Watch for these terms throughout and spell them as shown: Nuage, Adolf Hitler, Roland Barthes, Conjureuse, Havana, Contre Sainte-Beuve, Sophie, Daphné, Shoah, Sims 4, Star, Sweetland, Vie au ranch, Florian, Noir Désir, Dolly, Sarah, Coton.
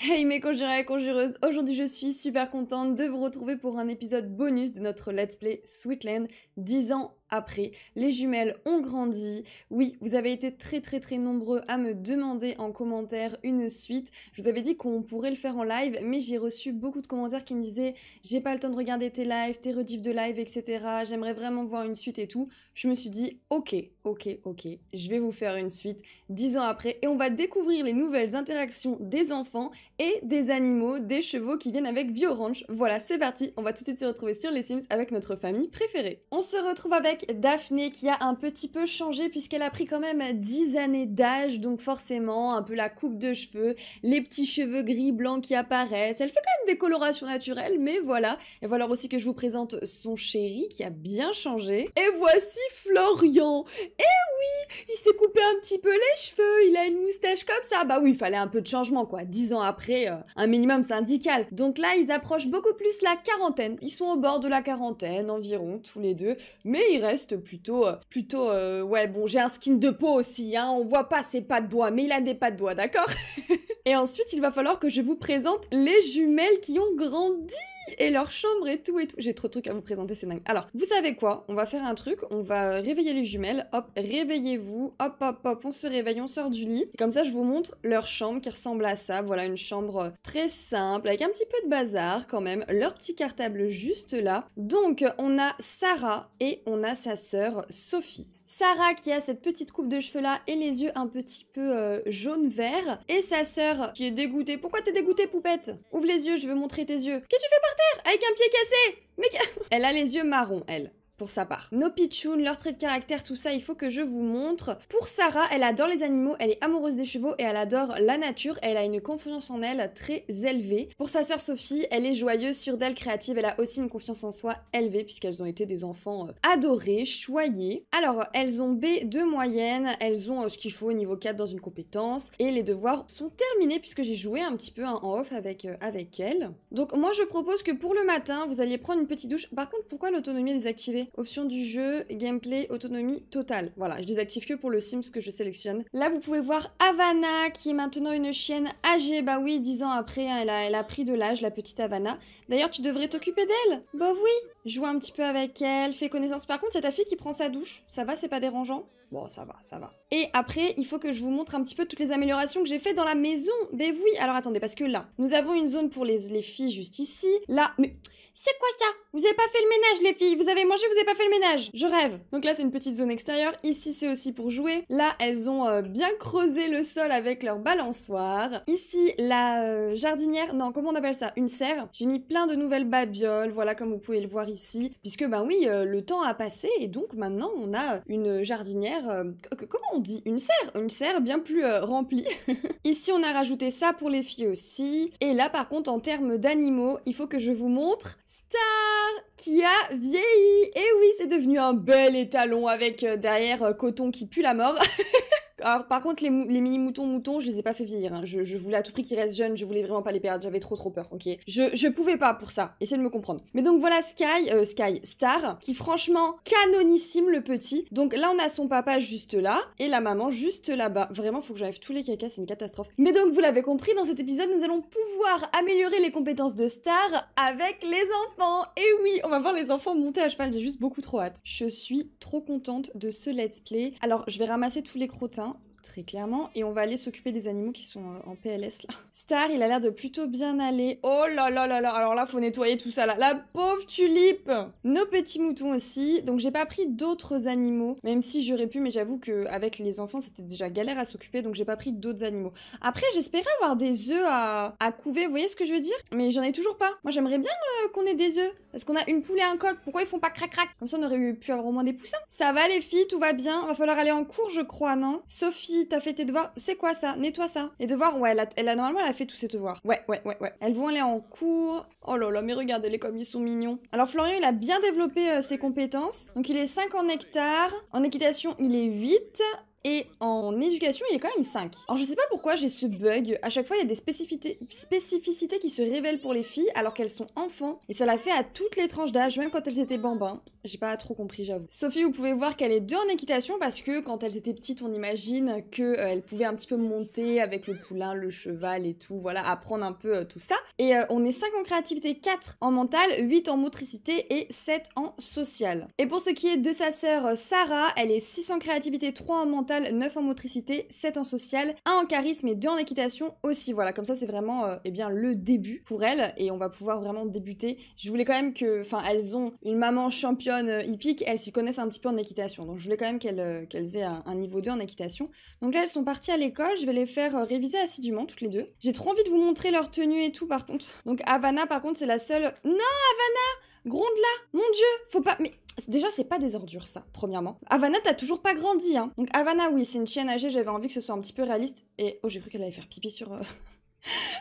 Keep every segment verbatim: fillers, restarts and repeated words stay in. Hey mes conjureurs et conjureuses, aujourd'hui je suis super contente de vous retrouver pour un épisode bonus de notre Let's Play Sweetland. Dix ans après, les jumelles ont grandi. Oui, vous avez été très très très nombreux à me demander en commentaire une suite. Je vous avais dit qu'on pourrait le faire en live, mais j'ai reçu beaucoup de commentaires qui me disaient « j'ai pas le temps de regarder tes lives, tes rediffs de live, et cetera. J'aimerais vraiment voir une suite et tout. » Je me suis dit « ok, ok, ok, je vais vous faire une suite dix ans après et on va découvrir les nouvelles interactions des enfants et des animaux, des chevaux qui viennent avec Vie au ranch. » Voilà, c'est parti, on va tout de suite se retrouver sur les Sims avec notre famille préférée. On se retrouve avec Daphné qui a un petit peu changé puisqu'elle a pris quand même dix années d'âge, donc forcément un peu la coupe de cheveux, les petits cheveux gris blancs qui apparaissent, elle fait quand même des colorations naturelles, mais voilà. Et voilà aussi que je vous présente son chéri qui a bien changé. Et voici Florian. Eh oui, il s'est coupé un petit peu les cheveux, il a une moustache comme ça. Bah oui, il fallait un peu de changement quoi, dix ans après, euh, un minimum syndical. Donc là, ils approchent beaucoup plus la quarantaine, ils sont au bord de la quarantaine environ, tous les deux, mais ils reste plutôt, plutôt, euh, ouais bon j'ai un skin de peau aussi, hein, on voit pas ses pas de doigts, mais il a des pas de doigts, d'accord. Et ensuite il va falloir que je vous présente les jumelles qui ont grandi et leur chambre et tout et tout. J'ai trop de trucs à vous présenter, c'est dingue. Alors, vous savez quoi? On va faire un truc, on va réveiller les jumelles, hop, réveillez-vous, hop, hop, hop, on se réveille, on sort du lit. Et comme ça, je vous montre leur chambre qui ressemble à ça, voilà, une chambre très simple, avec un petit peu de bazar quand même, leur petit cartable juste là. Donc, on a Sarah et on a sa sœur Sophie. Sarah qui a cette petite coupe de cheveux là et les yeux un petit peu euh, jaune-vert. Et sa sœur qui est dégoûtée. Pourquoi t'es dégoûtée, poupette? Ouvre les yeux, je veux montrer tes yeux. Qu'est-ce que tu fais par terre avec un pied cassé? Mais elle a les yeux marrons, elle, pour sa part. Nos pitchounes, leurs traits de caractère, tout ça, il faut que je vous montre. Pour Sarah, elle adore les animaux, elle est amoureuse des chevaux et elle adore la nature. Elle a une confiance en elle très élevée. Pour sa sœur Sophie, elle est joyeuse, sûre d'elle, créative. Elle a aussi une confiance en soi élevée puisqu'elles ont été des enfants adorés, choyés. Alors, elles ont B de moyenne, elles ont ce qu'il faut au niveau quatre dans une compétence et les devoirs sont terminés puisque j'ai joué un petit peu hein, en off avec, euh, avec elles. Donc moi, je propose que pour le matin, vous alliez prendre une petite douche. Par contre, pourquoi l'autonomie est désactivée? Option du jeu, gameplay, autonomie totale. Voilà, je désactive que pour le Sims que je sélectionne. Là, vous pouvez voir Havana, qui est maintenant une chienne âgée. Bah oui, dix ans après, hein, elle, a, elle a pris de l'âge, la petite Havana. D'ailleurs, tu devrais t'occuper d'elle. Bah oui, joue un petit peu avec elle, fais connaissance. Par contre, il y a ta fille qui prend sa douche. Ça va, c'est pas dérangeant? Bon, ça va, ça va. Et après, il faut que je vous montre un petit peu toutes les améliorations que j'ai faites dans la maison. Bah oui, alors attendez, parce que là, nous avons une zone pour les, les filles juste ici. Là, mais... c'est quoi ça? Vous avez pas fait le ménage les filles? Vous avez mangé, vous avez pas fait le ménage? Je rêve. Donc là c'est une petite zone extérieure, ici c'est aussi pour jouer. Là elles ont euh, bien creusé le sol avec leur balançoire. Ici la euh, jardinière, non comment on appelle ça? Une serre. J'ai mis plein de nouvelles babioles, voilà comme vous pouvez le voir ici. Puisque ben oui, euh, le temps a passé et donc maintenant on a une jardinière, euh, comment on dit? Une serre? Une serre bien plus euh, remplie. Ici on a rajouté ça pour les filles aussi. Et là par contre en termes d'animaux, il faut que je vous montre Star qui a vieilli. Et oui, c'est devenu un bel étalon avec euh, derrière euh, Coton qui pue la mort. Alors par contre les, les mini moutons moutons je les ai pas fait vieillir hein. je, je voulais à tout prix qu'ils restent jeunes, je voulais vraiment pas les perdre, j'avais trop trop peur, ok, je, je pouvais pas pour ça, essayez de me comprendre. Mais donc voilà Sky, euh, Sky, Star, qui franchement canonissime le petit. Donc là on a son papa juste là et la maman juste là-bas, vraiment faut que j'enlève tous les cacas, c'est une catastrophe. Mais donc vous l'avez compris, dans cet épisode nous allons pouvoir améliorer les compétences de Star avec les enfants. Et oui, on va voir les enfants monter à cheval, j'ai juste beaucoup trop hâte. Je suis trop contente de ce let's play. Alors je vais ramasser tous les crottins très clairement, et on va aller s'occuper des animaux qui sont en P L S là. Star, il a l'air de plutôt bien aller. Oh là là là là, alors là faut nettoyer tout ça là. La pauvre tulipe. Nos petits moutons aussi. Donc j'ai pas pris d'autres animaux, même si j'aurais pu, mais j'avoue que avec les enfants c'était déjà galère à s'occuper, donc j'ai pas pris d'autres animaux. Après j'espérais avoir des œufs à, à couver, vous voyez ce que je veux dire? Mais j'en ai toujours pas. Moi j'aimerais bien euh, qu'on ait des œufs, parce qu'on a une poule et un coq. Pourquoi ils font pas crac crac? Comme ça on aurait pu avoir au moins des poussins. Ça va les filles, tout va bien. Va falloir aller en cours je crois, non? Sophie, t'as fait tes devoirs, c'est quoi ça? Nettoie ça. Les devoirs, ouais, elle a, elle a normalement elle a fait tous ses devoirs. Ouais, ouais, ouais, ouais. Elles vont aller en cours. Oh là là, mais regardez-les comme ils sont mignons. Alors Florian, il a bien développé euh, ses compétences. Donc il est cinq en hectare. En équitation, il est huit. et en éducation il est quand même cinq. Alors je sais pas pourquoi j'ai ce bug, à chaque fois il y a des spécificités, spécificités qui se révèlent pour les filles alors qu'elles sont enfants, et ça l'a fait à toutes les tranches d'âge, même quand elles étaient bambins. J'ai pas trop compris, j'avoue. Sophie, vous pouvez voir qu'elle est deux en équitation parce que quand elles étaient petites on imagine qu'elles euh, pouvaient un petit peu monter avec le poulain, le cheval et tout, voilà, apprendre un peu euh, tout ça. Et euh, on est cinq en créativité, quatre en mental, huit en motricité et sept en social. Et pour ce qui est de sa sœur Sarah, elle est six en créativité, trois en mental, neuf en motricité, sept en social, un en charisme et deux en équitation aussi. Voilà, comme ça c'est vraiment euh, eh bien, le début pour elle et on va pouvoir vraiment débuter. Je voulais quand même que, enfin elles ont une maman championne hippique, elles s'y connaissent un petit peu en équitation, donc je voulais quand même qu'elles euh, qu'elles aient un, un niveau deux en équitation. Donc là elles sont parties à l'école, je vais les faire euh, réviser assidûment toutes les deux. J'ai trop envie de vous montrer leur tenue et tout par contre. Donc Havana par contre c'est la seule... Non Havana! Gronde-la! Mon dieu! Faut pas... Mais... Déjà, c'est pas des ordures, ça, premièrement. Havana, t'as toujours pas grandi, hein. Donc, Havana, oui, c'est une chienne âgée, j'avais envie que ce soit un petit peu réaliste. Et... Oh, j'ai cru qu'elle allait faire pipi sur... Euh...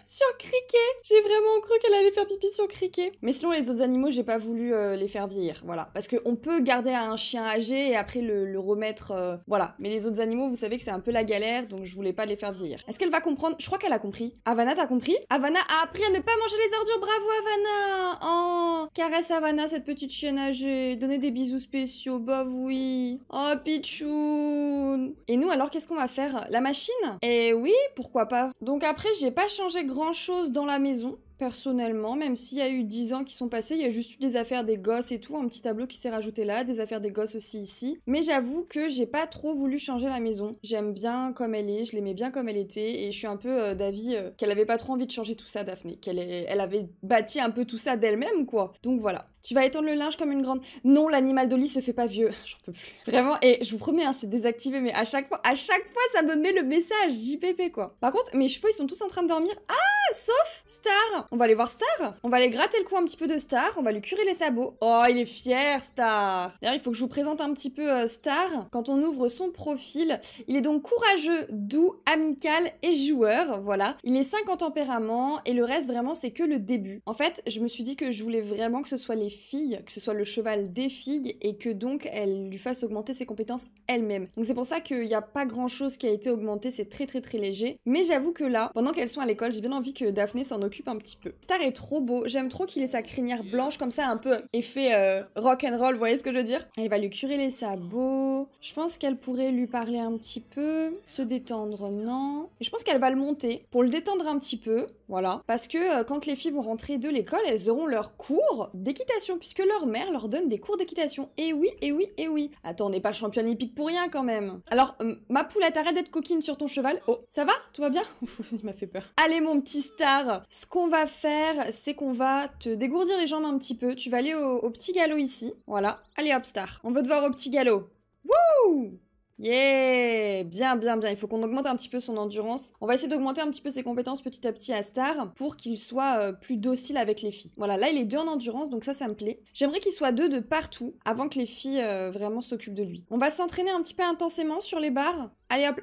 sur Criquet. J'ai vraiment cru qu'elle allait faire pipi sur Criquet. Mais sinon, les autres animaux, j'ai pas voulu euh, les faire vieillir, voilà. Parce qu'on peut garder un chien âgé et après le, le remettre, euh, voilà. Mais les autres animaux, vous savez que c'est un peu la galère, donc je voulais pas les faire vieillir. Est-ce qu'elle va comprendre? Je crois qu'elle a compris. Havana, t'as compris? Havana a appris à ne pas manger les ordures, bravo Havana. Oh, caresse Havana, cette petite chienne âgée. Donnez des bisous spéciaux, bah oui. Oh, Pichoun. Et nous, alors, qu'est-ce qu'on va faire? La machine? Eh oui, pourquoi pas. Donc après, j'ai pas changé grand chose dans la maison personnellement, même s'il y a eu dix ans qui sont passés, il y a juste eu des affaires des gosses et tout, un petit tableau qui s'est rajouté là, des affaires des gosses aussi ici, mais j'avoue que j'ai pas trop voulu changer la maison, j'aime bien comme elle est, je l'aimais bien comme elle était, et je suis un peu euh, d'avis euh, qu'elle avait pas trop envie de changer tout ça, Daphné, qu'elle elle avait bâti un peu tout ça d'elle-même, quoi, donc voilà. Tu vas étendre le linge comme une grande... Non, l'animal Dolly se fait pas vieux, j'en peux plus. Vraiment, et je vous promets, hein, c'est désactivé, mais à chaque fois, à chaque fois, ça me met le message J P P, quoi. Par contre, mes chevaux, ils sont tous en train de dormir. Ah, sauf Star. On va aller voir Star. On va aller gratter le cou un petit peu de Star. On va lui curer les sabots. Oh, il est fier, Star. D'ailleurs, il faut que je vous présente un petit peu euh, Star. Quand on ouvre son profil, il est donc courageux, doux, amical et joueur. Voilà. Il est cinq en tempérament et le reste, vraiment, c'est que le début. En fait, je me suis dit que je voulais vraiment que ce soit les filles, que ce soit le cheval des filles et que donc elle lui fasse augmenter ses compétences elle-même. Donc c'est pour ça qu'il n'y a pas grand-chose qui a été augmenté, c'est très très très léger. Mais j'avoue que là, pendant qu'elles sont à l'école, j'ai bien envie que Daphné s'en occupe un petit peu. Star est trop beau, j'aime trop qu'il ait sa crinière blanche comme ça, un peu effet euh, rock'n'roll, vous voyez ce que je veux dire? Elle va lui curer les sabots, je pense qu'elle pourrait lui parler un petit peu, se détendre, non? Et je pense qu'elle va le monter pour le détendre un petit peu, voilà. Parce que euh, quand les filles vont rentrer de l'école, elles auront leur cours d'équitation, puisque leur mère leur donne des cours d'équitation. Et oui, et oui, et oui. Attends, on n'est pas championne hippique pour rien quand même. Alors, euh, ma poulette, arrête d'être coquine sur ton cheval. Oh, ça va? Tout va bien? Il m'a fait peur. Allez mon petit Star, ce qu'on va faire, c'est qu'on va te dégourdir les jambes un petit peu. Tu vas aller au, au petit galop ici. Voilà. Allez hop Star, on veut te voir au petit galop. Wouh! Yeah! Bien, bien, bien. Il faut qu'on augmente un petit peu son endurance. On va essayer d'augmenter un petit peu ses compétences petit à petit à Star pour qu'il soit euh, plus docile avec les filles. Voilà, là, il est deux en endurance, donc ça, ça me plaît. J'aimerais qu'il soit deux de partout avant que les filles euh, vraiment s'occupent de lui. On va s'entraîner un petit peu intensément sur les barres. Allez, hop!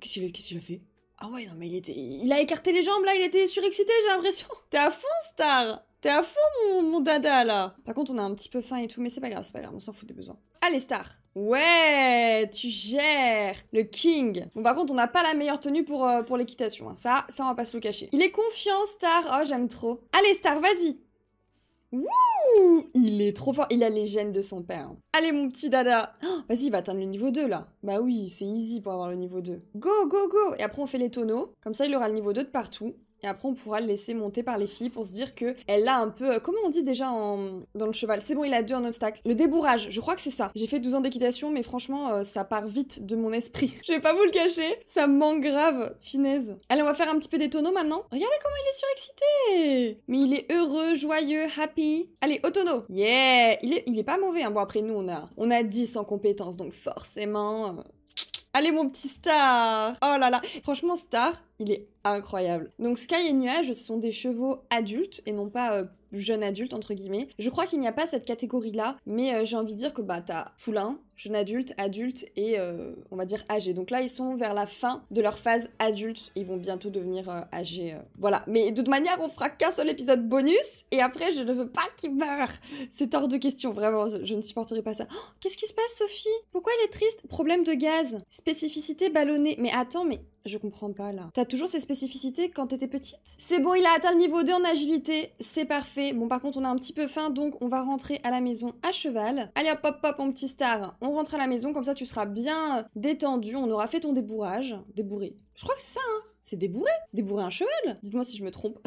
Qu'est-ce qu'il a, qu'est-ce qu'il a fait? Ah ouais, non, mais il était... Il a écarté les jambes, là, il était surexcité, j'ai l'impression. T'es à fond, Star! T'es à fond, mon, mon dada, là! Par contre, on a un petit peu faim et tout, mais c'est pas grave, c'est pas grave, on s'en fout des besoins. Allez, Star! Ouais, tu gères le king. Bon par contre on n'a pas la meilleure tenue pour, euh, pour l'équitation, hein. ça, ça on va pas se le cacher. Il est confiant Star, oh j'aime trop. Allez Star, vas-y. Wouh, il est trop fort, il a les gènes de son père. Hein. Allez mon petit dada, oh, vas-y il va atteindre le niveau deux là. Bah oui c'est easy pour avoir le niveau deux. Go go go, et après on fait les tonneaux, comme ça il aura le niveau deux de partout. Et après, on pourra le laisser monter par les filles pour se dire qu'elle a un peu... Comment on dit déjà en... dans le cheval? C'est bon, il a deux en obstacle. Le débourrage, je crois que c'est ça. J'ai fait douze ans d'équitation, mais franchement, ça part vite de mon esprit. Je vais pas vous le cacher, ça me manque grave, finesse. Allez, on va faire un petit peu des tonneaux maintenant. Regardez comment il est surexcité! Mais il est heureux, joyeux, happy. Allez, au tonneau! Yeah! Il est, il est pas mauvais, hein. Bon, après, nous, on a, on a dix en compétences, donc forcément... Allez, mon petit Star! Oh là là! Franchement, Star, il est incroyable. Donc Sky et Nuage, ce sont des chevaux adultes et non pas euh, jeunes adultes entre guillemets. Je crois qu'il n'y a pas cette catégorie là, mais euh, j'ai envie de dire que bah t'as poulain, jeune adulte, adulte et euh, on va dire âgé. Donc là ils sont vers la fin de leur phase adulte, ils vont bientôt devenir euh, âgés. Euh. Voilà, mais de toute manière on fera qu'un seul épisode bonus et après je ne veux pas qu'ils meurent. C'est hors de question, vraiment, je ne supporterai pas ça. Oh, qu'est-ce qui se passe Sophie? Pourquoi elle est triste? Problème de gaz, spécificité ballonnée. Mais attends, mais... je comprends pas là. T'as toujours ces spécificités quand t'étais petite? C'est bon, il a atteint le niveau deux en agilité, c'est parfait. Bon par contre on a un petit peu faim donc on va rentrer à la maison à cheval. Allez hop hop hop mon petit Star, on rentre à la maison comme ça tu seras bien détendu, on aura fait ton débourrage. Débourré. Je crois que c'est ça hein, c'est débourré. Débourrer un cheval? Dites-moi si je me trompe.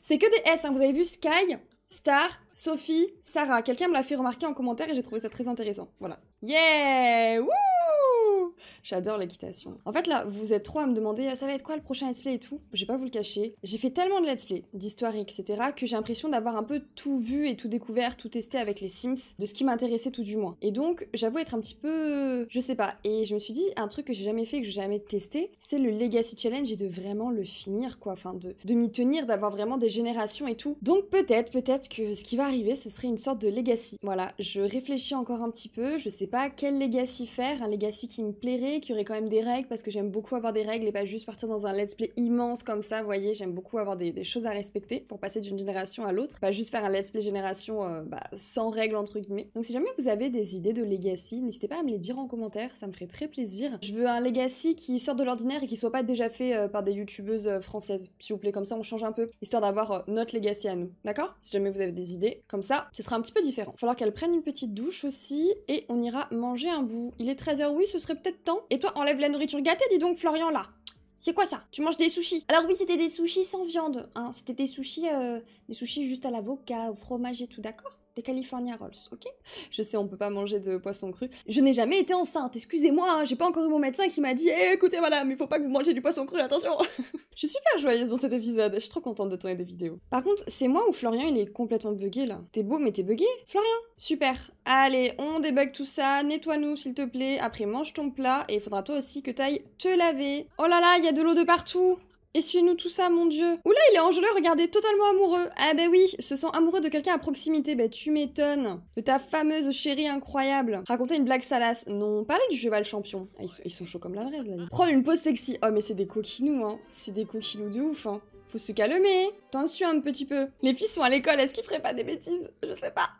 C'est que des S hein, vous avez vu Sky, Star, Sophie, Sarah. Quelqu'un me l'a fait remarquer en commentaire et j'ai trouvé ça très intéressant. Voilà. Yeah! Wouh! J'adore l'équitation. En fait là, vous êtes trois à me demander ça va être quoi le prochain let's play et tout. Je vais pas vous le cacher, j'ai fait tellement de let's play, d'histoire et cetera que j'ai l'impression d'avoir un peu tout vu et tout découvert, tout testé avec les Sims, de ce qui m'intéressait tout du moins. Et donc j'avoue être un petit peu... je sais pas. Et je me suis dit un truc que j'ai jamais fait, que j'ai jamais testé, c'est le Legacy Challenge et de vraiment le finir quoi, enfin de, de m'y tenir, d'avoir vraiment des générations et tout. Donc peut-être, peut-être que ce qui va arriver ce serait une sorte de Legacy. Voilà, je réfléchis encore un petit peu, je sais pas quel Legacy faire, un Legacy qui me plaît, qui aurait quand même des règles parce que j'aime beaucoup avoir des règles et pas juste partir dans un let's play immense comme ça, vous voyez, j'aime beaucoup avoir des, des choses à respecter pour passer d'une génération à l'autre, pas juste faire un let's play génération euh, bah, sans règles entre guillemets. Donc si jamais vous avez des idées de legacy, n'hésitez pas à me les dire en commentaire, ça me ferait très plaisir. Je veux un legacy qui sort de l'ordinaire et qui soit pas déjà fait euh, par des youtubeuses euh, françaises, s'il vous plaît, comme ça on change un peu, histoire d'avoir euh, notre legacy à nous, d'accord? Si jamais vous avez des idées comme ça, ce sera un petit peu différent. Falloir qu'elle prenne une petite douche aussi et on ira manger un bout. Il est treize heures, oui, ce serait peut-être temps. Et toi, enlève la nourriture gâtée, dis donc, Florian, là. C'est quoi ça? Tu manges des sushis? Alors oui, c'était des sushis sans viande, hein. C'était des sushis, euh, des sushis juste à l'avocat, au fromage et tout, d'accord? Des California Rolls, ok? Je sais, on peut pas manger de poisson cru. Je n'ai jamais été enceinte, excusez-moi, hein, j'ai pas encore eu mon médecin qui m'a dit eh, « écoutez madame, il faut pas que vous mangez du poisson cru, attention !» Je suis super joyeuse dans cet épisode, je suis trop contente de tourner des vidéos. Par contre, c'est moi ou Florian, il est complètement bugué là. T'es beau, mais t'es bugué, Florian? Super. Allez, on débug tout ça, nettoie-nous s'il te plaît, après mange ton plat et il faudra toi aussi que t'ailles te laver. Oh là là, il y a de l'eau de partout! Essuyez-nous tout ça, mon dieu. Oula, il est enjôlé, regardez, totalement amoureux. Ah bah oui, se sent amoureux de quelqu'un à proximité. Bah tu m'étonnes. De ta fameuse chérie incroyable. Raconter une blague salace. Non, parler du cheval champion. Ah, ils, sont, ils sont chauds comme la braise, là. Prendre une pause sexy. Oh, mais c'est des coquinous, hein. C'est des coquinous de ouf, hein. Faut se calmer. T'en suis un petit peu. Les filles sont à l'école, est-ce qu'ils feraient pas des bêtises? Je sais pas.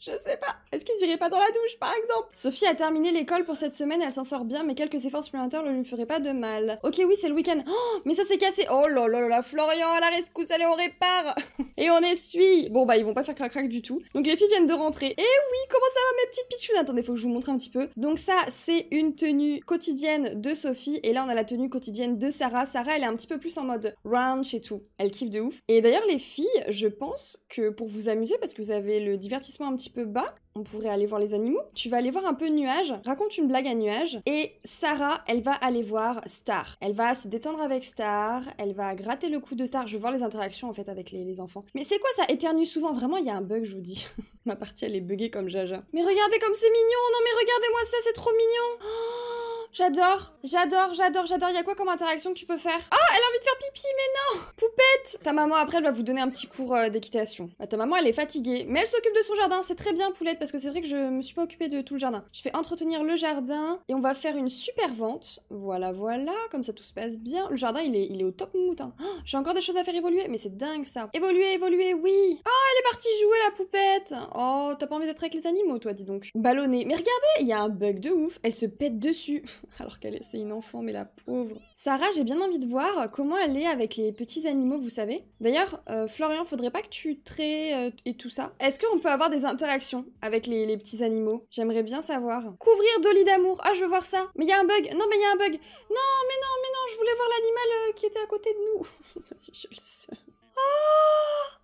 Je sais pas. Est-ce qu'ils iraient pas dans la douche, par exemple? Sophie a terminé l'école pour cette semaine, elle s'en sort bien, mais quelques efforts supplémentaires ne lui feraient pas de mal. Ok, oui, c'est le week-end. Oh, mais ça s'est cassé. Oh là là là, Florian, à la rescousse, allez, on répare. Et on essuie. Bon, bah, ils vont pas faire crac-crac du tout. Donc, les filles viennent de rentrer. Eh oui, comment ça va, mes petites pitchounes? Attendez, faut que je vous montre un petit peu. Donc, ça, c'est une tenue quotidienne de Sophie. Et là, on a la tenue quotidienne de Sarah. Sarah, elle est un petit peu plus en mode ranch et tout. Elle kiffe de ouf. Et d'ailleurs, les filles, je pense que pour vous amuser, parce que vous avez le divertissement un petit peu bas, on pourrait aller voir les animaux. Tu vas aller voir un peu Nuage, raconte une blague à Nuage, et Sarah, elle va aller voir Star. Elle va se détendre avec Star, elle va gratter le cou de Star. Je veux voir les interactions en fait avec les, les enfants. Mais c'est quoi ça, éternue souvent? Vraiment, il y a un bug, je vous dis. Ma partie, elle est buggée comme Jaja. Mais regardez comme c'est mignon! Non mais regardez-moi ça, c'est trop mignon! Oh, j'adore, j'adore, j'adore, j'adore. Y'a quoi comme interaction que tu peux faire? Oh, elle a envie de faire pipi, mais non! Poupette! Ta maman, après, elle va vous donner un petit cours d'équitation. Bah, ta maman, elle est fatiguée, mais elle s'occupe de son jardin. C'est très bien, poulette, parce que c'est vrai que je me suis pas occupée de tout le jardin. Je fais entretenir le jardin et on va faire une super vente. Voilà, voilà, comme ça tout se passe bien. Le jardin, il est, il est au top mouton. Oh, j'ai encore des choses à faire évoluer, mais c'est dingue ça. Évoluer, évoluer, oui! Oh, elle est partie jouer, la poupette! Oh, t'as pas envie d'être avec les animaux, toi, dis donc. Ballonner. Mais regardez, il y a un bug de ouf. Elle se pète dessus. Alors qu'elle est, c'est une enfant, mais la pauvre. Sarah, j'ai bien envie de voir comment elle est avec les petits animaux, vous savez. D'ailleurs, euh, Florian, faudrait pas que tu traies euh, et tout ça. Est-ce qu'on peut avoir des interactions avec les, les petits animaux? J'aimerais bien savoir. Couvrir Dolly d'amour. Ah, je veux voir ça. Mais il y a un bug. Non, mais il y a un bug. Non, mais non, mais non, je voulais voir l'animal euh, qui était à côté de nous. Vas-y, je le sais. Oh,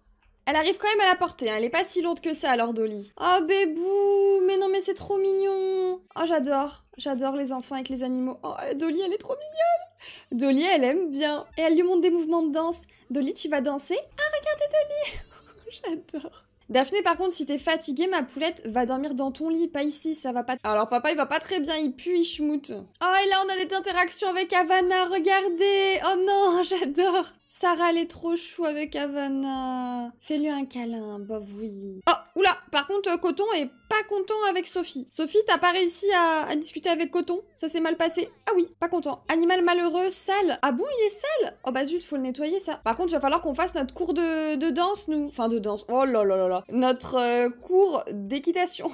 elle arrive quand même à la portée, hein. Elle est pas si lourde que ça, alors Dolly. Oh bébou, mais non mais c'est trop mignon. Oh j'adore, j'adore les enfants avec les animaux. Oh Dolly, elle est trop mignonne. Dolly, elle aime bien. Et elle lui montre des mouvements de danse. Dolly, tu vas danser? Ah regardez Dolly. J'adore. Daphné, par contre, si t'es fatiguée, ma poulette, va dormir dans ton lit, pas ici, ça va pas... Alors papa, il va pas très bien, il pue, il schmoute. Oh, et là, on a des interactions avec Havana, regardez. Oh non, j'adore. Sarah, elle est trop chou avec Havana. Fais-lui un câlin, bah oui. Oh, oula, par contre, Coton est pas content avec Sophie. Sophie, t'as pas réussi à, à discuter avec Coton? Ça s'est mal passé? Ah oui, pas content. Animal malheureux, sale. Ah bon, il est sale? Oh bah zut, faut le nettoyer, ça. Par contre, il va falloir qu'on fasse notre cours de, de danse, nous. Enfin, de danse. Oh là là là là. Notre euh, cours d'équitation.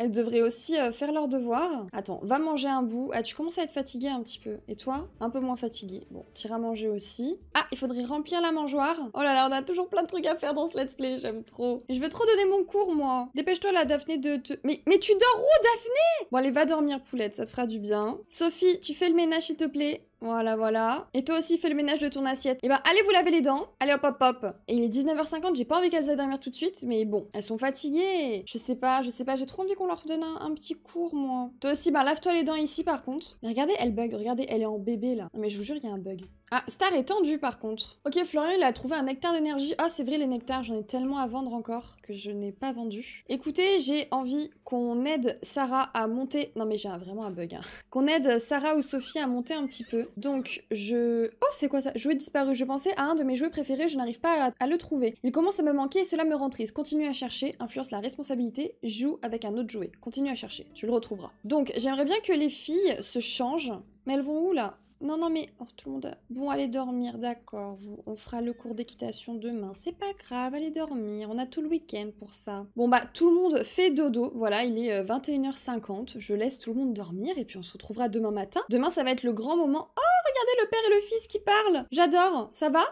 Elles devraient aussi faire leurs devoirs. Attends, va manger un bout. Ah, tu commences à être fatiguée un petit peu. Et toi? Un peu moins fatiguée. Bon, t'iras manger aussi. Ah, il faudrait remplir la mangeoire. Oh là là, on a toujours plein de trucs à faire dans ce let's play, j'aime trop. Je veux trop donner mon cours, moi. Dépêche-toi là, Daphné, de te... Mais, mais tu dors où, Daphné? Bon, allez, va dormir, poulette, ça te fera du bien. Sophie, tu fais le ménage, s'il te plaît. Voilà, voilà. Et toi aussi, fais le ménage de ton assiette. Et bah, allez vous laver les dents. Allez, hop, hop, hop. Et il est dix-neuf heures cinquante, j'ai pas envie qu'elles aillent dormir tout de suite, mais bon, elles sont fatiguées. Je sais pas, je sais pas, j'ai trop envie qu'on leur donne un, un petit cours, moi. Toi aussi, bah, lave-toi les dents ici, par contre. Mais regardez, elle bug, regardez, elle est en bébé, là. Non, mais je vous jure, il y a un bug. Ah, Star est tendu, par contre. Ok, Florian, il a trouvé un nectar d'énergie. Ah, c'est vrai, les nectars, j'en ai tellement à vendre encore que je n'ai pas vendu. Écoutez, j'ai envie qu'on aide Sarah à monter... Non, mais j'ai vraiment un bug, hein. Qu'on aide Sarah ou Sophie à monter un petit peu. Donc, je... Oh, c'est quoi ça? Jouet disparu. Je pensais à un de mes jouets préférés, je n'arrive pas à, à le trouver. Il commence à me manquer et cela me rend triste. Continue à chercher, influence la responsabilité, joue avec un autre jouet. Continue à chercher, tu le retrouveras. Donc, j'aimerais bien que les filles se changent. Mais elles vont où, là? Non, non, mais... Oh, tout le monde... Bon, allez dormir, d'accord. Vous... On fera le cours d'équitation demain. C'est pas grave, allez dormir. On a tout le week-end pour ça. Bon, bah, tout le monde fait dodo. Voilà, il est vingt et une heures cinquante. Je laisse tout le monde dormir et puis on se retrouvera demain matin. Demain, ça va être le grand moment. Oh, regardez le père et le fils qui parlent. J'adore. Ça va?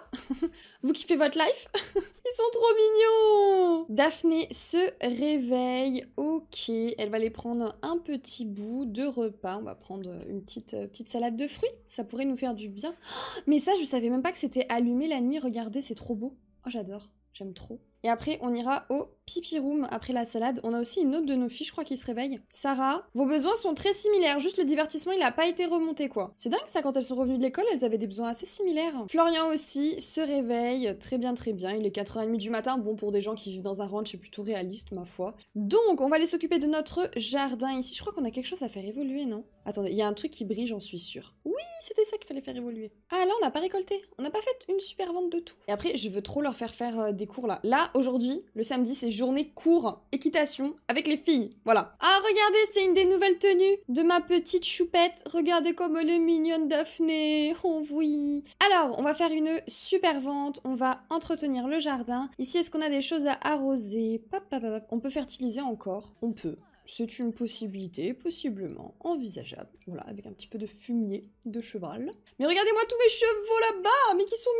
Vous kiffez votre life? Ils sont trop mignons. Daphné se réveille. Ok, elle va aller prendre un petit bout de repas. On va prendre une petite, euh, petite salade de fruits. Ça pourrait nous faire du bien. Oh, mais ça, je savais même pas que c'était allumé la nuit. Regardez, c'est trop beau. Oh, j'adore. J'aime trop. Et après, on ira au pipi room après la salade. On a aussi une autre de nos filles, je crois, qui se réveille. Sarah, vos besoins sont très similaires. Juste le divertissement, il n'a pas été remonté, quoi. C'est dingue, ça, quand elles sont revenues de l'école, elles avaient des besoins assez similaires. Florian aussi se réveille. Très bien, très bien. Il est quatre heures trente du matin. Bon, pour des gens qui vivent dans un ranch, c'est plutôt réaliste, ma foi. Donc, on va aller s'occuper de notre jardin ici. Je crois qu'on a quelque chose à faire évoluer, non? Attendez, il y a un truc qui brille, j'en suis sûre. Oui, c'était ça qu'il fallait faire évoluer. Ah, là, on n'a pas récolté. On n'a pas fait une super vente de tout. Et après, je veux trop leur faire faire euh, des cours, là. Là, aujourd'hui, le samedi, c'est journée cours, équitation, avec les filles, voilà. Ah, regardez, c'est une des nouvelles tenues de ma petite choupette. Regardez comme elle est mignonne, Daphné. Oh oui. Alors, on va faire une super vente, on va entretenir le jardin. Ici, est-ce qu'on a des choses à arroser? Pop, pop, pop. On peut fertiliser encore? On peut. C'est une possibilité, possiblement envisageable. Voilà, avec un petit peu de fumier de cheval. Mais regardez-moi tous mes chevaux là-bas, mais qui sont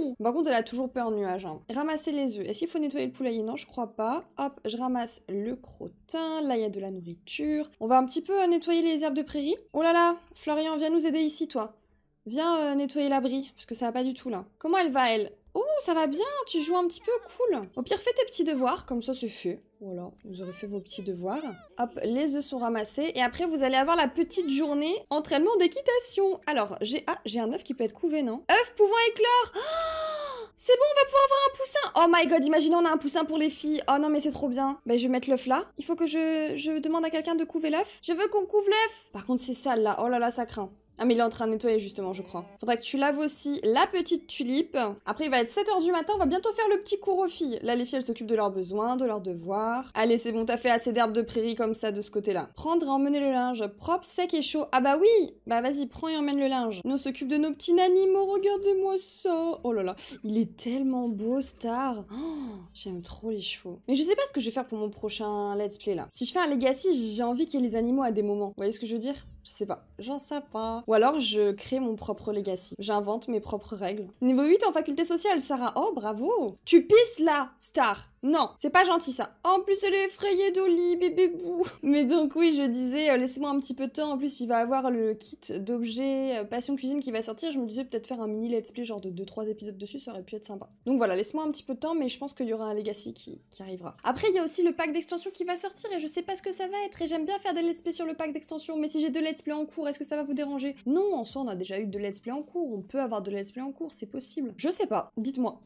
mignons. Par contre, elle a toujours peur nuage. Hein. Ramasser les œufs. Est-ce qu'il faut nettoyer le poulailler? Non, je crois pas. Hop, je ramasse le crottin. Là, il y a de la nourriture. On va un petit peu nettoyer les herbes de prairie. Oh là là, Florian, viens nous aider ici, toi. Viens euh, nettoyer l'abri, parce que ça va pas du tout, là. Comment elle va, elle? Oh, ça va bien, tu joues un petit peu, cool. Au pire, fais tes petits devoirs, comme ça c'est fait. Voilà, vous aurez fait vos petits devoirs. Hop, les œufs sont ramassés. Et après, vous allez avoir la petite journée entraînement d'équitation. Alors, j'ai ah, j'ai un œuf qui peut être couvé, non? Œuf pouvant éclore. Oh, c'est bon, on va pouvoir avoir un poussin. Oh my god, imaginons, on a un poussin pour les filles. Oh non, mais c'est trop bien. Ben, je vais mettre l'œuf là. Il faut que je, je demande à quelqu'un de couver l'œuf. Je veux qu'on couve l'œuf. Par contre, c'est sale, là. Oh là là, ça craint. Ah mais il est en train de nettoyer justement, je crois. Faudra que tu laves aussi la petite tulipe. Après il va être sept heures du matin, on va bientôt faire le petit cours aux filles. Là les filles elles s'occupent de leurs besoins, de leurs devoirs. Allez c'est bon, t'as fait assez d'herbes de prairie comme ça de ce côté-là. Prendre et emmener le linge, propre, sec et chaud. Ah bah oui. Bah vas-y, prends et emmène le linge. Nous on s'occupe de nos petits animaux, regardez-moi ça. Oh là là, il est tellement beau Star. Oh, j'aime trop les chevaux. Mais je sais pas ce que je vais faire pour mon prochain let's play là. Si je fais un legacy, j'ai envie qu'il y ait les animaux à des moments. Vous voyez ce que je veux dire? Je sais pas, j'en sais pas. Ou alors je crée mon propre legacy. J'invente mes propres règles. Niveau huit en faculté sociale, Sarah. Oh, bravo. Tu pisses là, Star. Non, c'est pas gentil ça. En plus, elle est effrayée, Dolly, bébé bou. Mais donc oui, je disais, euh, laissez-moi un petit peu de temps. En plus, il va avoir le kit d'objets euh, Passion Cuisine qui va sortir. Je me disais peut-être faire un mini let's play genre de deux trois épisodes dessus, ça aurait pu être sympa. Donc voilà, laisse-moi un petit peu de temps, mais je pense qu'il y aura un legacy qui, qui arrivera. Après, il y a aussi le pack d'extension qui va sortir et je sais pas ce que ça va être. Et j'aime bien faire des let's play sur le pack d'extension, mais si j'ai deux let's play en cours, est-ce que ça va vous déranger? Non, en soi, on a déjà eu de let's play en cours. On peut avoir de let's play en cours, c'est possible. Je sais pas. Dites-moi.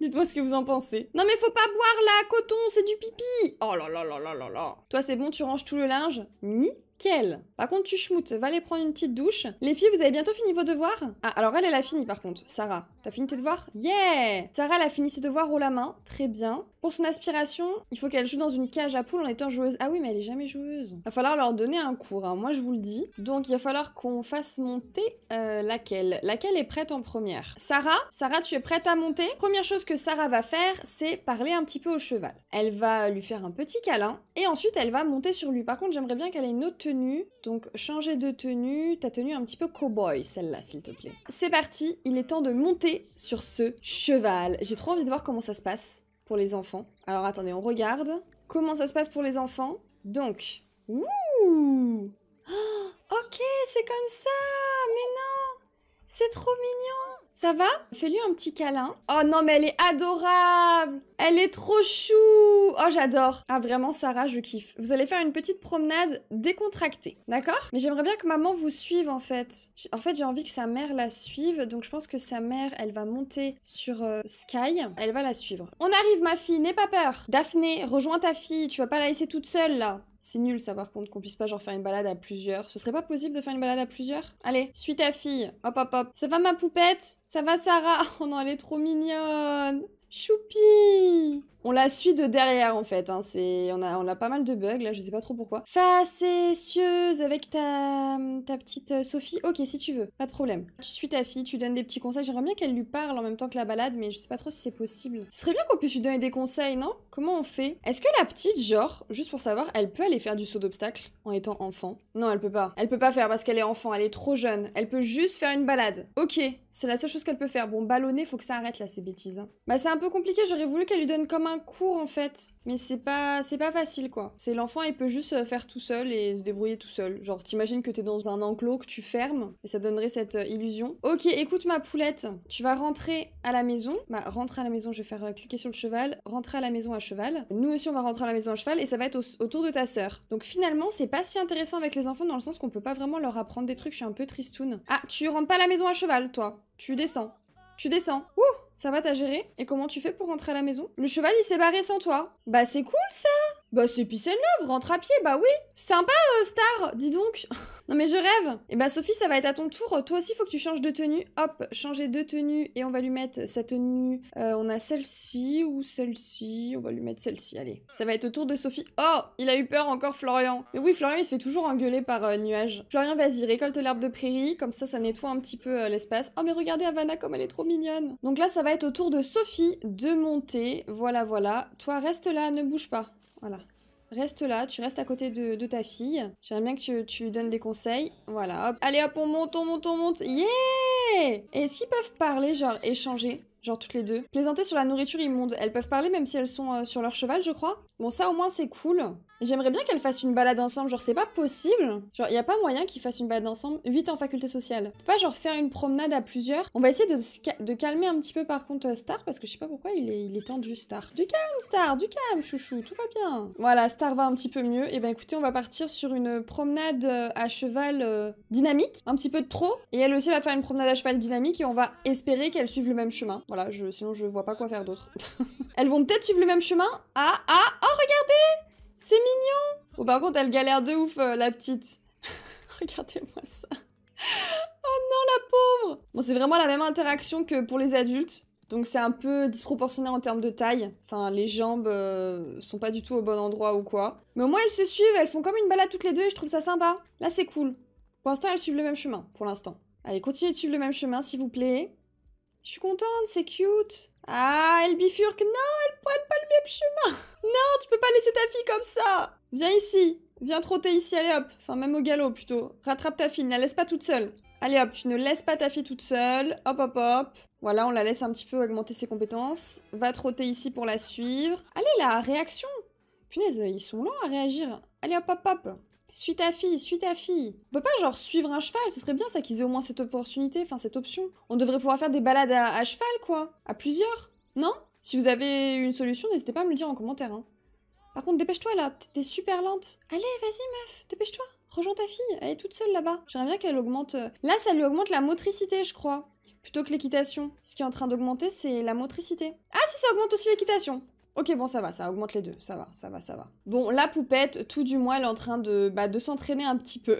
Dites-moi ce que vous en pensez. Non mais faut pas boire là, Coton, c'est du pipi. Oh là là là là là là. Toi, c'est bon, tu ranges tout le linge? Nickel. Par contre, tu schmoutes, va aller prendre une petite douche. Les filles, vous avez bientôt fini vos devoirs? Ah, alors elle, elle a fini par contre. Sarah, t'as fini tes devoirs? Yeah! Sarah, elle a fini ses devoirs haut la main. Très bien. Pour son aspiration, il faut qu'elle joue dans une cage à poules en étant joueuse. Ah oui, mais elle est jamais joueuse. Il va falloir leur donner un cours, hein, moi je vous le dis. Donc il va falloir qu'on fasse monter euh, laquelle. Laquelle est prête en première? Sarah, Sarah, tu es prête à monter? Première chose que Sarah va faire, c'est parler un petit peu au cheval. Elle va lui faire un petit câlin et ensuite elle va monter sur lui. Par contre, j'aimerais bien qu'elle ait une autre tenue. Donc changer de tenue, ta tenue un petit peu cow-boy, celle-là, s'il te plaît. C'est parti, il est temps de monter sur ce cheval. J'ai trop envie de voir comment ça se passe. Pour les enfants. Alors attendez, on regarde comment ça se passe pour les enfants. Donc, ouh, oh, ok, c'est comme ça. Mais non, c'est trop mignon. Ça va? Fais-lui un petit câlin. Oh non, mais elle est adorable. Elle est trop chou. Oh, j'adore. Ah, vraiment, Sarah, je kiffe. Vous allez faire une petite promenade décontractée, d'accord? Mais j'aimerais bien que maman vous suive, en fait. En fait, j'ai envie que sa mère la suive. Donc, je pense que sa mère, elle va monter sur euh, Sky. Elle va la suivre. On arrive, ma fille. N'aie pas peur. Daphné, rejoins ta fille. Tu vas pas la laisser toute seule, là. C'est nul ça par contre qu'on puisse pas genre faire une balade à plusieurs. Ce serait pas possible de faire une balade à plusieurs? Allez, suis ta fille. Hop hop hop. Ça va ma poupette? Ça va Sarah? Oh non, elle est trop mignonne. Choupi! On la suit de derrière en fait, hein. C'est... On, a... on a pas mal de bugs là, je sais pas trop pourquoi. Facétieuse avec ta... ta petite Sophie. Ok, si tu veux, pas de problème. Tu suis ta fille, tu donnes des petits conseils. J'aimerais bien qu'elle lui parle en même temps que la balade, mais je sais pas trop si c'est possible. Ce serait bien qu'on puisse lui donner des conseils, non? Comment on fait? Est-ce que la petite, genre, juste pour savoir, elle peut aller faire du saut d'obstacle en étant enfant? Non, elle peut pas. Elle peut pas faire parce qu'elle est enfant, elle est trop jeune. Elle peut juste faire une balade. Ok, c'est la seule chose qu'elle peut faire. Bon, ballonner, faut que ça arrête là, ces bêtises. Hein. Bah, c'est un peu compliqué, j'aurais voulu qu'elle lui donne comme un cours en fait, mais c'est pas c'est pas facile quoi. C'est l'enfant, il peut juste faire tout seul et se débrouiller tout seul. Genre t'imagines que t'es dans un enclos que tu fermes et ça donnerait cette euh, illusion. Ok, écoute ma poulette, tu vas rentrer à la maison. Bah rentrer à la maison, je vais faire euh, cliquer sur le cheval, rentrer à la maison à cheval. Nous aussi on va rentrer à la maison à cheval et ça va être au, au tour de ta sœur. Donc finalement c'est pas si intéressant avec les enfants dans le sens qu'on peut pas vraiment leur apprendre des trucs. Je suis un peu tristoune. Ah tu rentres pas à la maison à cheval toi, tu descends. Tu descends. Ouh, ça va, t'as géré? Et comment tu fais pour rentrer à la maison? Le cheval, il s'est barré sans toi. Bah, c'est cool, ça! Bah, c'est pissé neuf, rentre à pied, bah oui! Sympa, euh, Star, dis donc! Non, mais je rêve! Et bah, Sophie, ça va être à ton tour. Toi aussi, faut que tu changes de tenue. Hop, changer de tenue et on va lui mettre sa tenue. Euh, on a celle-ci ou celle-ci. On va lui mettre celle-ci, allez. Ça va être au tour de Sophie. Oh, il a eu peur encore, Florian. Mais oui, Florian, il se fait toujours engueuler par euh, Nuage. Florian, vas-y, récolte l'herbe de prairie. Comme ça, ça nettoie un petit peu euh, l'espace. Oh, mais regardez Havana, comme elle est trop mignonne. Donc là, ça va être au tour de Sophie de monter. Voilà, voilà. Toi, reste là, ne bouge pas. Voilà. Reste là, tu restes à côté de, de ta fille. J'aimerais bien que tu, tu lui donnes des conseils. Voilà, hop. Allez, hop, on monte, on monte, on monte. Yeah! Et est-ce qu'ils peuvent parler, genre échanger? Genre toutes les deux. Plaisanter sur la nourriture immonde. Elles peuvent parler même si elles sont euh, sur leur cheval, je crois. Bon, ça au moins, c'est cool. J'aimerais bien qu'elles fassent une balade ensemble. Genre, c'est pas possible. Genre, y a pas moyen qu'ils fassent une balade ensemble. huit en faculté sociale. Pas genre faire une promenade à plusieurs. On va essayer de, de calmer un petit peu par contre Star, parce que je sais pas pourquoi il est, il est tendu, Star. Du calme, Star, du calme, chouchou, tout va bien. Voilà, Star va un petit peu mieux. Et ben écoutez, on va partir sur une promenade à cheval euh, dynamique. Un petit peu de trop. Et elle aussi va faire une promenade à cheval dynamique et on va espérer qu'elle suive le même chemin. Voilà, je, sinon je vois pas quoi faire d'autre. Elles vont peut-être suivre le même chemin. Ah, ah, oh regardez! C'est mignon! Bon par contre, elle galère de ouf, euh, la petite. Regardez-moi ça. Oh non, la pauvre! Bon, c'est vraiment la même interaction que pour les adultes. Donc c'est un peu disproportionné en termes de taille. Enfin, les jambes euh, sont pas du tout au bon endroit ou quoi. Mais au moins, elles se suivent, elles font comme une balade toutes les deux et je trouve ça sympa. Là, c'est cool. Pour l'instant, elles suivent le même chemin, pour l'instant. Allez, continuez de suivre le même chemin, s'il vous plaît. Je suis contente, c'est cute. Ah, elle bifurque. Non, elle prenne pas le même chemin. Non, tu peux pas laisser ta fille comme ça. Viens ici. Viens trotter ici, allez hop. Enfin, même au galop plutôt. Rattrape ta fille, ne la laisse pas toute seule. Allez hop, tu ne laisses pas ta fille toute seule. Hop, hop, hop. Voilà, on la laisse un petit peu augmenter ses compétences. Va trotter ici pour la suivre. Allez, la réaction. Punaise, ils sont lents à réagir. Allez, hop, hop, hop. Suis ta fille, suis ta fille. On peut pas genre suivre un cheval, ce serait bien ça qu'ils aient au moins cette opportunité, enfin cette option. On devrait pouvoir faire des balades à, à cheval quoi, à plusieurs, non? Si vous avez une solution, n'hésitez pas à me le dire en commentaire. Hein. Par contre dépêche-toi là, t'es super lente. Allez vas-y meuf, dépêche-toi, rejoins ta fille, elle est toute seule là-bas. J'aimerais bien qu'elle augmente... Là ça lui augmente la motricité je crois, plutôt que l'équitation. Ce qui est en train d'augmenter c'est la motricité. Ah si ça augmente aussi l'équitation. Ok, bon, ça va, ça augmente les deux, ça va, ça va, ça va. Bon, la poupette, tout du moins, elle est en train de, bah, de s'entraîner un petit peu.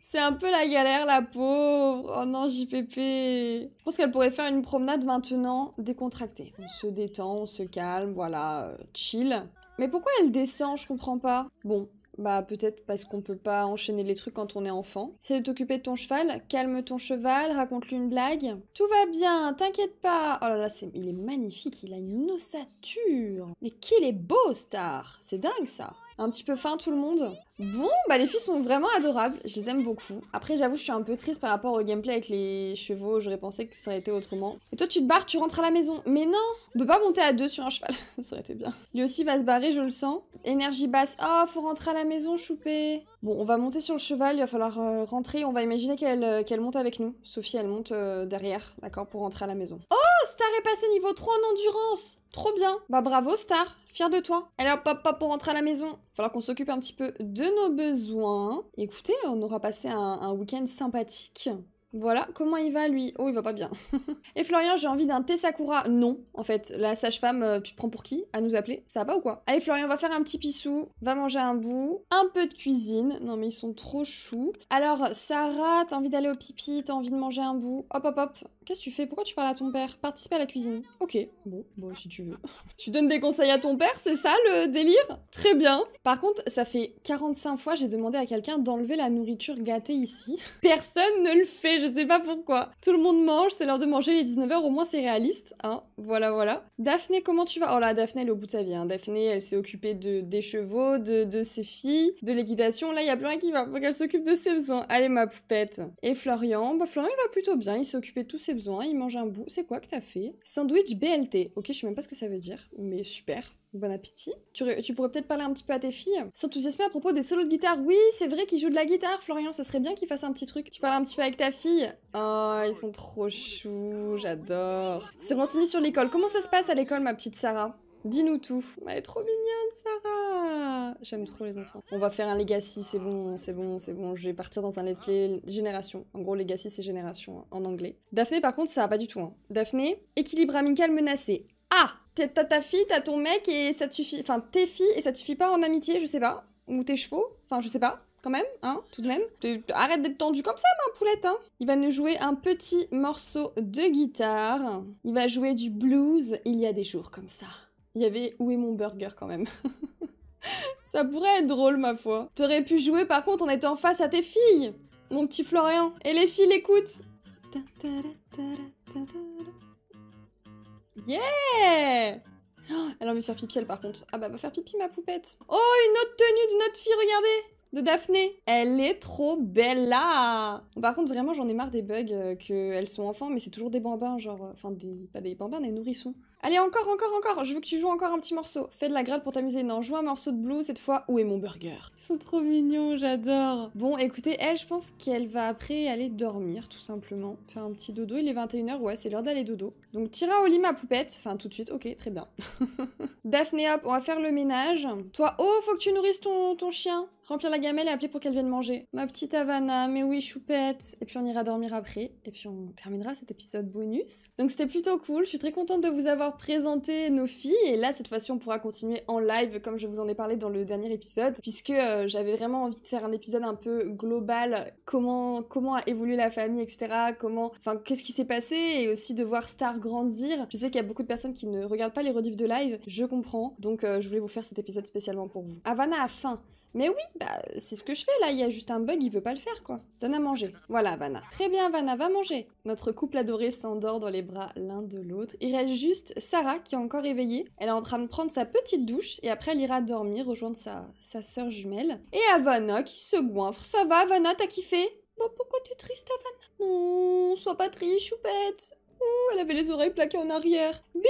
C'est un peu la galère, la pauvre. Oh non, J P P. Je pense qu'elle pourrait faire une promenade maintenant décontractée. On se détend, on se calme, voilà, euh, chill. Mais pourquoi elle descend, je comprends pas. Bon, bah peut-être parce qu'on peut pas enchaîner les trucs quand on est enfant. Essaye de t'occuper de ton cheval, calme ton cheval, raconte-lui une blague. Tout va bien, t'inquiète pas. Oh là là, c'est... il est magnifique, il a une ossature. Mais qu'il est beau, Star. C'est dingue, ça. Un petit peu fin tout le monde. Bon, bah les filles sont vraiment adorables, je les aime beaucoup. Après j'avoue je suis un peu triste par rapport au gameplay avec les chevaux, j'aurais pensé que ça aurait été autrement. Et toi tu te barres, tu rentres à la maison. Mais non, on peut pas monter à deux sur un cheval, ça aurait été bien. Lui aussi va se barrer, je le sens. Énergie basse, oh faut rentrer à la maison choupé. Bon on va monter sur le cheval, il va falloir euh, rentrer, on va imaginer qu'elle euh, qu'elle monte avec nous. Sophie elle monte euh, derrière, d'accord, pour rentrer à la maison. Oh Star est passé niveau trois en endurance. Trop bien. Bah bravo Star, fier de toi. Alors papa pour rentrer à la maison, il va falloir qu'on s'occupe un petit peu de nos besoins. Écoutez, on aura passé un, un week-end sympathique. Voilà, comment il va lui? Oh, il va pas bien. Et Florian, j'ai envie d'un thé Sakura. Non, en fait, la sage-femme, tu te prends pour qui? À nous appeler? Ça va pas ou quoi? Allez Florian, va faire un petit pissou, va manger un bout, un peu de cuisine. Non mais ils sont trop choux. Alors Sarah, t'as envie d'aller au pipi, t'as envie de manger un bout. Hop hop hop. Qu'est-ce que tu fais? Pourquoi tu parles à ton père? Participe à la cuisine. Ok, bon, bon si tu veux. Tu donnes des conseils à ton père, c'est ça le délire? Très bien. Par contre, ça fait quarante-cinq fois j'ai demandé à quelqu'un d'enlever la nourriture gâtée ici. Personne ne le fait, je sais pas pourquoi. Tout le monde mange, c'est l'heure de manger, les dix-neuf heures, au moins c'est réaliste, hein. Voilà, voilà. Daphné, comment tu vas? Oh là, Daphné, elle est au bout de sa vie, hein. Daphné, elle s'est occupée de, des chevaux, de, de ses filles, de l'équitation. Là, il y a plus rien qui va, faut qu'elle s'occupe de ses besoins. Allez, ma poupette. Et Florian, bah Florian, il va plutôt bien, il s'est occupé de tous ses besoin, il mange un bout. C'est quoi que t'as fait? Sandwich B L T. Ok, je sais même pas ce que ça veut dire, mais super. Bon appétit. Tu, tu pourrais peut-être parler un petit peu à tes filles. S'enthousiasmer à propos des solos de guitare. Oui, c'est vrai qu'ils jouent de la guitare, Florian. Ça serait bien qu'ils fassent un petit truc. Tu parles un petit peu avec ta fille. Oh, ils sont trop choux. J'adore. Se renseigner sur l'école. Comment ça se passe à l'école, ma petite Sarah? Dis-nous tout. Elle est trop mignonne, Sarah. J'aime trop les enfants. On va faire un Legacy, c'est bon, c'est bon, c'est bon. Je vais partir dans un let's play Génération. En gros, Legacy, c'est Génération hein, en anglais. Daphné, par contre, ça va pas du tout. Hein. Daphné, équilibre amical menacé. Ah, t'as ta fille, t'as ton mec et ça te suffit. Enfin, tes filles et ça te suffit pas en amitié, je sais pas. Ou tes chevaux, enfin, je sais pas. Quand même, hein, tout de même. Arrête d'être tendu comme ça, ma poulette, hein. Il va nous jouer un petit morceau de guitare. Il va jouer du blues. Il y a des jours comme ça. Il y avait « Où est mon burger ?» quand même. Ça pourrait être drôle, ma foi. T'aurais pu jouer, par contre, en étant face à tes filles, mon petit Florian. Et les filles, écoute. Yeah! Oh, elle a envie de faire pipi, elle, par contre. Ah bah, va faire pipi, ma poupette. Oh, une autre tenue de notre fille, regardez! De Daphné. Elle est trop belle là. Par contre vraiment j'en ai marre des bugs euh, qu'elles sont enfants mais c'est toujours des bambins genre... Enfin euh, des... pas des bambins, des nourrissons. Allez encore, encore, encore. Je veux que tu joues encore un petit morceau. Fais de la grade pour t'amuser. Non, joue un morceau de blues cette fois. Où est mon burger? Ils sont trop mignons, j'adore. Bon écoutez, elle je pense qu'elle va après aller dormir tout simplement. Faire un petit dodo, il est vingt et une heures, ouais c'est l'heure d'aller dodo. Donc tira au lit ma poupette. Enfin tout de suite, ok, très bien. Daphné hop, on va faire le ménage. Toi, oh faut que tu nourrisses ton, ton chien. Remplir la gamelle et appeler pour qu'elle vienne manger. Ma petite Havana, mais oui, choupette. Et puis on ira dormir après. Et puis on terminera cet épisode bonus. Donc c'était plutôt cool. Je suis très contente de vous avoir présenté nos filles. Et là, cette fois-ci, on pourra continuer en live, comme je vous en ai parlé dans le dernier épisode. Puisque euh, j'avais vraiment envie de faire un épisode un peu global. Comment, comment a évolué la famille, et cetera. Comment, enfin, qu'est-ce qui s'est passé? Et aussi de voir Star grandir. Je sais qu'il y a beaucoup de personnes qui ne regardent pas les rediffs de live. Je comprends. Donc euh, je voulais vous faire cet épisode spécialement pour vous. Havana a faim. Mais oui, bah c'est ce que je fais là, il y a juste un bug, il veut pas le faire quoi. Donne à manger. Voilà Havana. Très bien Havana, va manger. Notre couple adoré s'endort dans les bras l'un de l'autre. Il reste juste Sarah qui est encore éveillée. Elle est en train de prendre sa petite douche et après elle ira dormir, rejoindre sa, sa sœur jumelle. Et Havana qui se goinfre. Ça va Havana, t'as kiffé? Bon, pourquoi t'es triste Havana? Non, sois pas triste, choupette. Oh, elle avait les oreilles plaquées en arrière. Bébou!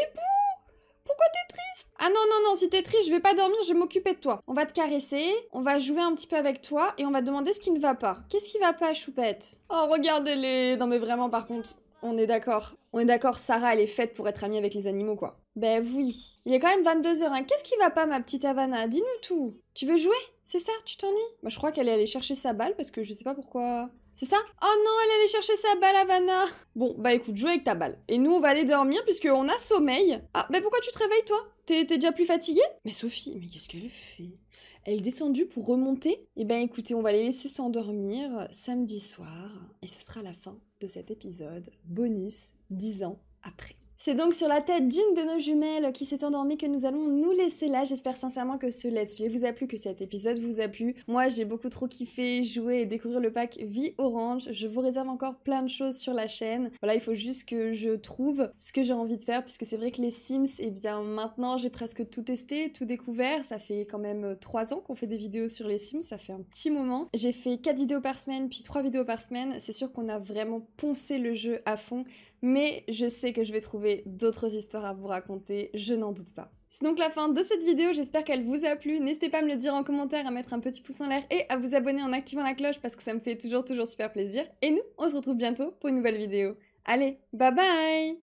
Pourquoi t'es triste? Ah non, non, non, si t'es triste, je vais pas dormir, je vais m'occuper de toi. On va te caresser, on va jouer un petit peu avec toi et on va te demander ce qui ne va pas. Qu'est-ce qui va pas, choupette? Oh, regardez-les! Non mais vraiment, par contre, on est d'accord. On est d'accord, Sarah, elle est faite pour être amie avec les animaux, quoi. Ben oui. Il est quand même vingt-deux heures, hein. Qu'est-ce qui va pas, ma petite Havana? Dis-nous tout. Tu veux jouer? C'est ça? Tu t'ennuies? Bah, je crois qu'elle est allée chercher sa balle parce que je sais pas pourquoi... C'est ça? Oh non, elle allait chercher sa balle, Havana. Bon, bah écoute, joue avec ta balle. Et nous, on va aller dormir puisqu'on a sommeil. Ah, bah pourquoi tu te réveilles, toi? T'es déjà plus fatiguée? Mais Sophie, mais qu'est-ce qu'elle fait? Elle est descendue pour remonter. Eh ben écoutez, on va les laisser s'endormir samedi soir. Et ce sera la fin de cet épisode bonus dix ans après. C'est donc sur la tête d'une de nos jumelles qui s'est endormie que nous allons nous laisser là. J'espère sincèrement que ce let's play vous a plu, que cet épisode vous a plu. Moi, j'ai beaucoup trop kiffé jouer et découvrir le pack Vie au ranch. Je vous réserve encore plein de choses sur la chaîne. Voilà, il faut juste que je trouve ce que j'ai envie de faire, puisque c'est vrai que les Sims, eh bien maintenant, j'ai presque tout testé, tout découvert. Ça fait quand même trois ans qu'on fait des vidéos sur les Sims, ça fait un petit moment. J'ai fait quatre vidéos par semaine, puis trois vidéos par semaine. C'est sûr qu'on a vraiment poncé le jeu à fond. Mais je sais que je vais trouver d'autres histoires à vous raconter, je n'en doute pas. C'est donc la fin de cette vidéo, j'espère qu'elle vous a plu. N'hésitez pas à me le dire en commentaire, à mettre un petit pouce en l'air et à vous abonner en activant la cloche parce que ça me fait toujours toujours super plaisir. Et nous, on se retrouve bientôt pour une nouvelle vidéo. Allez, bye bye!